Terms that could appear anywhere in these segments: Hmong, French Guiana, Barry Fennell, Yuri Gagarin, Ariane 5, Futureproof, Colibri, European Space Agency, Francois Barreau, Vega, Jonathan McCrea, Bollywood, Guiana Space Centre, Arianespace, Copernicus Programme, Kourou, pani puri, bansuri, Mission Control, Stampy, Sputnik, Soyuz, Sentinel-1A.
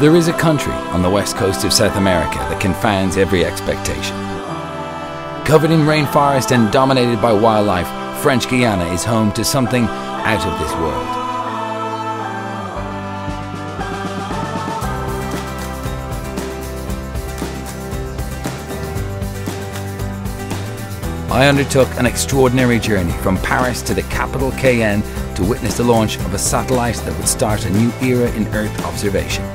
There is a country on the west coast of South America that confounds every expectation. Covered in rainforest and dominated by wildlife, French Guiana is home to something out of this world. I undertook an extraordinary journey from Paris to the capital Cayenne to witness the launch of a satellite that would start a new era in Earth observation.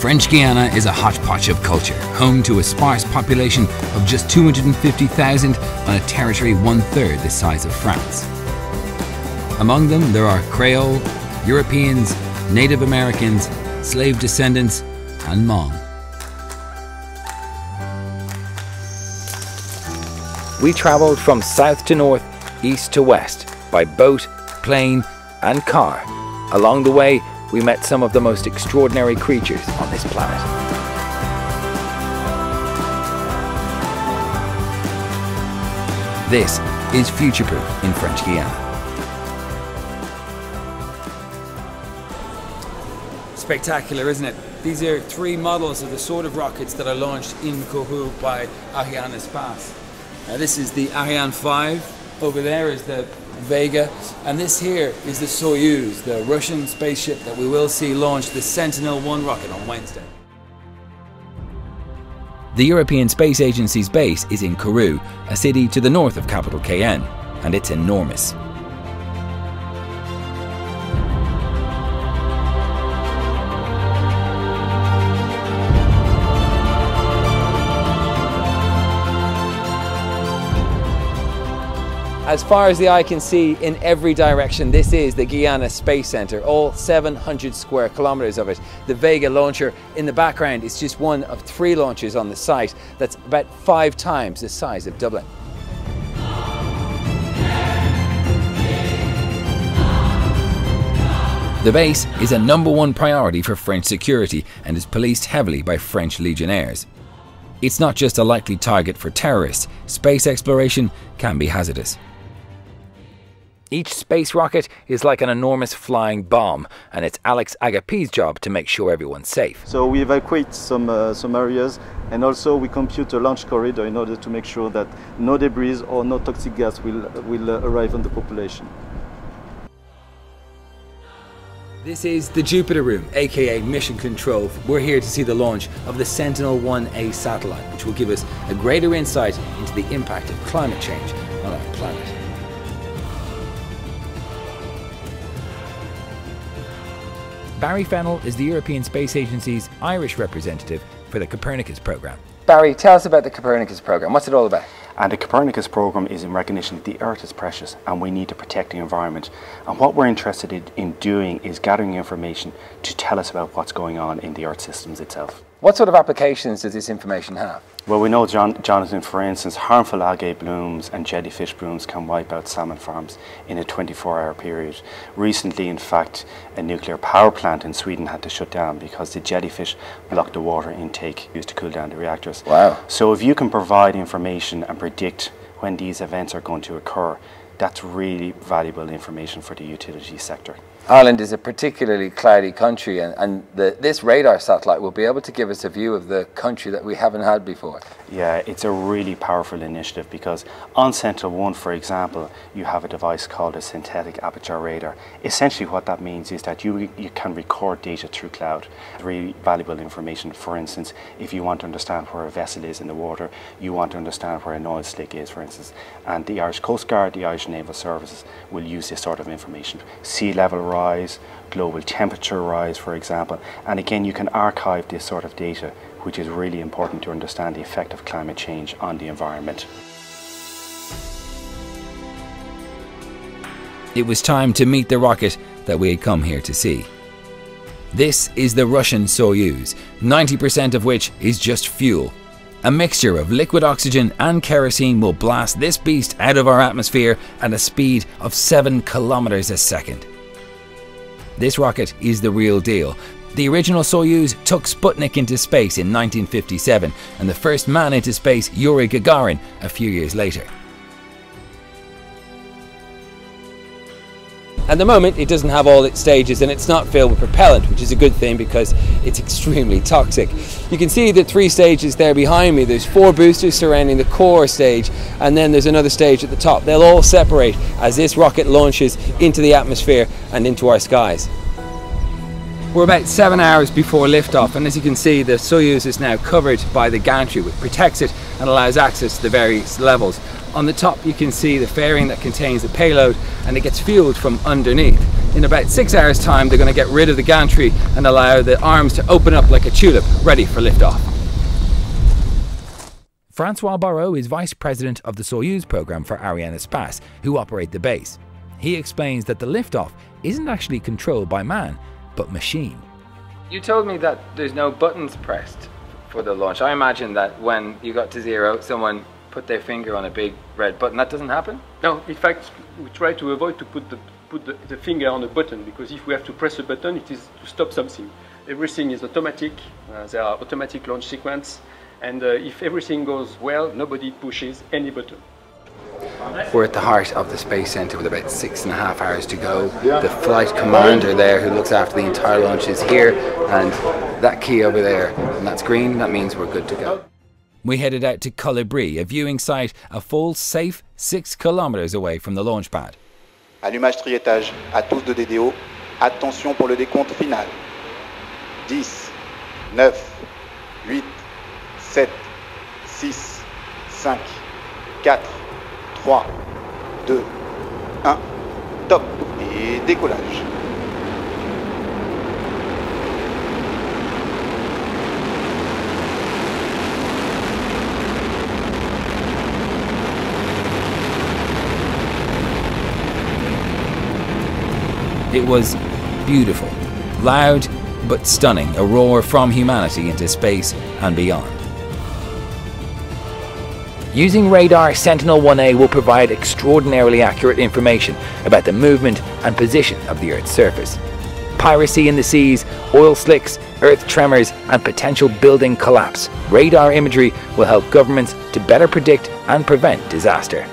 French Guiana is a hodgepodge of culture, home to a sparse population of just 250,000 on a territory one-third the size of France. Among them there are Creole, Europeans, Native Americans, slave descendants and Hmong. We travelled from south to north, east to west, by boat, plane and car. Along the way, we met some of the most extraordinary creatures on this planet. This is Futureproof in French Guiana. Spectacular, isn't it? These are three models of the sort of rockets that are launched in Kourou by Arianespace. This is the Ariane 5, over there is the Vega, and this here is the Soyuz, the Russian spaceship that we will see launch the Sentinel-1 rocket on Wednesday. The European Space Agency's base is in Kourou, a city to the north of capital Cayenne, and it's enormous. As far as the eye can see, in every direction, this is the Guiana Space Centre, all 700 square kilometres of it. The Vega launcher in the background is just one of three launches on the site. That's about 5 times the size of Dublin. The base is a #1 priority for French security and is policed heavily by French legionnaires. It's not just a likely target for terrorists, space exploration can be hazardous. Each space rocket is like an enormous flying bomb, and it's Alex Agapi's job to make sure everyone's safe. So we evacuate some areas, and also we compute a launch corridor in order to make sure that no debris or no toxic gas will arrive on the population. This is the Jupiter Room, aka Mission Control. We're here to see the launch of the Sentinel-1A satellite, which will give us a greater insight into the impact of climate change on our planet. Barry Fennell is the European Space Agency's Irish representative for the Copernicus Programme. Barry, tell us about the Copernicus Programme. What's it all about? And the Copernicus Programme is in recognition that the Earth is precious and we need to protect the environment. And what we're interested in doing is gathering information to tell us about what's going on in the Earth systems itself. What sort of applications does this information have? Well, we know, Jonathan, for instance, harmful algae blooms and jellyfish blooms can wipe out salmon farms in a 24-hour period. Recently, in fact, a nuclear power plant in Sweden had to shut down because the jellyfish blocked the water intake used to cool down the reactors. Wow. So if you can provide information and predict when these events are going to occur, that's really valuable information for the utility sector. Ireland is a particularly cloudy country, and this radar satellite will be able to give us a view of the country that we haven't had before. Yeah, it's a really powerful initiative because on Sentinel-1, for example, you have a device called a synthetic aperture radar. Essentially what that means is that you can record data through cloud. Really valuable information. For instance, if you want to understand where a vessel is in the water, you want to understand where an oil slick is, for instance. And the Irish Coast Guard, the Irish Naval Services will use this sort of information. Sea level rise, global temperature rise, for example, and again you can archive this sort of data, which is really important to understand the effect of climate change on the environment. It was time to meet the rocket that we had come here to see. This is the Russian Soyuz, 90% of which is just fuel. A mixture of liquid oxygen and kerosene will blast this beast out of our atmosphere at a speed of 7 kilometers a second. This rocket is the real deal. The original Soyuz took Sputnik into space in 1957 and the first man into space, Yuri Gagarin, a few years later. At the moment it doesn't have all its stages and it's not filled with propellant, which is a good thing because it's extremely toxic. You can see the three stages there behind me. There's four boosters surrounding the core stage and then there's another stage at the top. They'll all separate as this rocket launches into the atmosphere and into our skies. We're about 7 hours before liftoff and as you can see the Soyuz is now covered by the gantry, which protects it and allows access to the various levels. On the top you can see the fairing that contains the payload and it gets fueled from underneath. In about 6 hours time they're going to get rid of the gantry and allow the arms to open up like a tulip, ready for liftoff. Francois Barreau is Vice President of the Soyuz programme for Arianespace, who operate the base. He explains that the liftoff isn't actually controlled by man, but machine. You told me that there's no buttons pressed for the launch. I imagine that when you got to zero, someone put their finger on a big red button. That doesn't happen? No, in fact, we try to avoid to put the finger on a button, because if we have to press a button, it is to stop something. Everything is automatic. There are automatic launch sequence. And if everything goes well, nobody pushes any button. We're at the heart of the Space Centre with about 6.5 hours to go. The flight commander there, who looks after the entire launch, is here, and that key over there, and that's green, that means we're good to go. We headed out to Colibri, a viewing site a full safe 6 kilometres away from the launch pad. Allumage triétage à tous de DDO. Attention pour le décompte final. 10, 9, 8, 7, 6, 5, 4, 3, 2, 1, top et décollage. It was beautiful, loud but stunning, a roar from humanity into space and beyond. Using radar, Sentinel-1A will provide extraordinarily accurate information about the movement and position of the Earth's surface. Piracy in the seas, oil slicks, earth tremors and potential building collapse. Radar imagery will help governments to better predict and prevent disaster.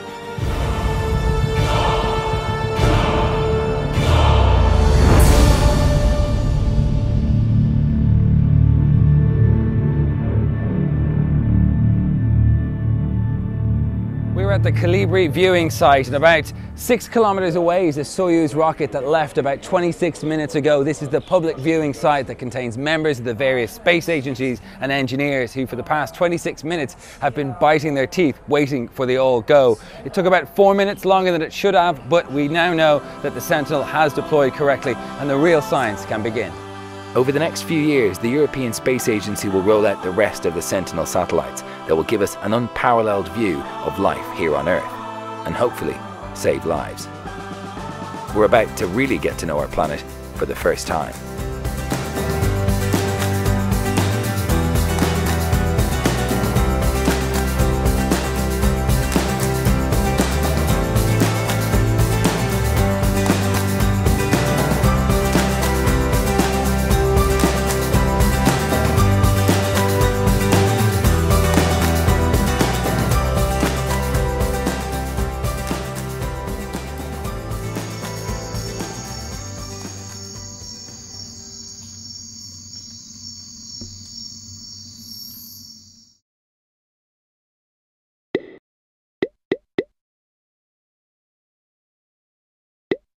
The Colibri viewing site, and about 6 kilometers away is a Soyuz rocket that left about 26 minutes ago. This is the public viewing site that contains members of the various space agencies and engineers who for the past 26 minutes have been biting their teeth waiting for the all-go. It took about 4 minutes longer than it should have, but we now know that the Sentinel has deployed correctly and the real science can begin. Over the next few years, the European Space Agency will roll out the rest of the Sentinel satellites that will give us an unparalleled view of life here on Earth, and hopefully save lives. We're about to really get to know our planet for the first time.